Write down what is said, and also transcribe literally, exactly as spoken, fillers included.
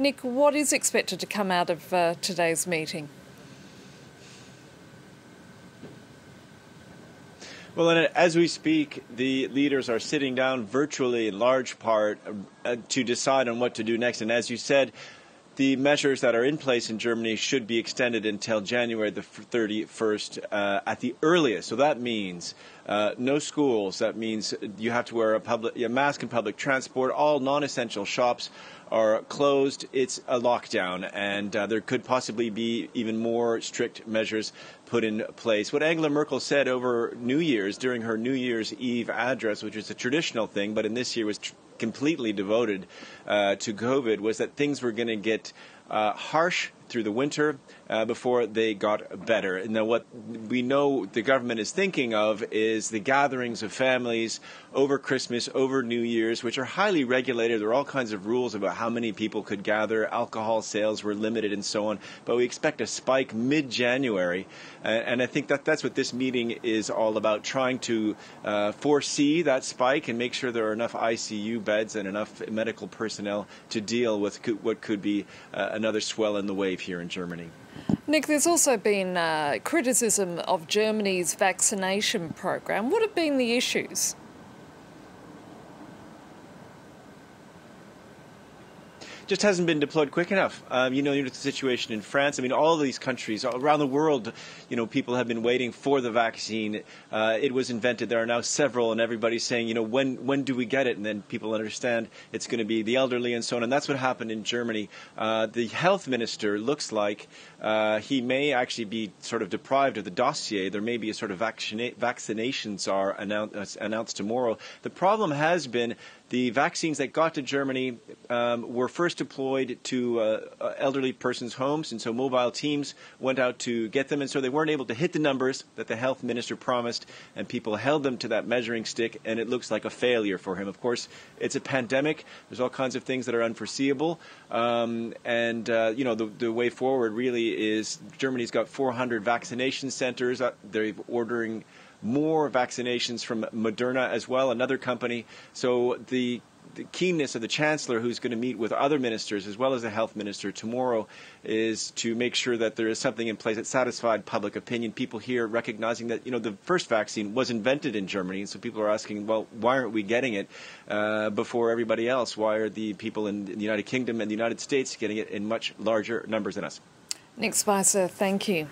Nick, what is expected to come out of uh, today's meeting? Well, and as we speak, the leaders are sitting down virtually in large part uh, to decide on what to do next. And as you said, the measures that are in place in Germany should be extended until January the thirty-first uh, at the earliest. So that means uh, no schools. That means you have to wear a, public, a mask in public transport. All non-essential shops are closed. It's a lockdown, and uh, there could possibly be even more strict measures put in place. What Angela Merkel said over New Year's, during her New Year's Eve address, which is a traditional thing, but in this year was tr completely devoted uh, to COVID, was that things were going to get uh, harsh through the winter uh, before they got better. And now what we know the government is thinking of is the gatherings of families over Christmas, over New Year's, which are highly regulated. There are all kinds of rules about how many people could gather. Alcohol sales were limited and so on. But we expect a spike mid-January. Uh, and I think that that's what this meeting is all about, trying to uh, foresee that spike and make sure there are enough I C U beds and enough medical personnel to deal with co what could be uh, another swell in the wave here in Germany. Nick, there's also been uh, criticism of Germany's vaccination program. What have been the issues? Just hasn't been deployed quick enough. Um, you know, you know the situation in France. I mean, all these countries around the world, you know, people have been waiting for the vaccine. Uh, it was invented. There are now several, and everybody's saying, you know, when when do we get it? And then people understand it's going to be the elderly and so on. And that's what happened in Germany. Uh, the health minister looks like uh, he may actually be sort of deprived of the dossier. There may be a sort of vaccina vaccinations are announced, uh, announced tomorrow. The problem has been the vaccines that got to Germany um, were first deployed to uh, elderly persons' homes, and so mobile teams went out to get them, and so they weren't able to hit the numbers that the health minister promised, and people held them to that measuring stick, and it looks like a failure for him. Of course, it's a pandemic. There's all kinds of things that are unforeseeable, um, and uh, you know the, the way forward really is Germany's got four hundred vaccination centers. Uh, they're ordering more vaccinations from Moderna as well, another company. So the, the keenness of the Chancellor, who's going to meet with other ministers as well as the health minister tomorrow, is to make sure that there is something in place that satisfied public opinion. People here recognizing that, you know, the first vaccine was invented in Germany, and so people are asking, well, why aren't we getting it uh, before everybody else? Why are the people in the United Kingdom and the United States getting it in much larger numbers than us? Nick Spicer, thank you.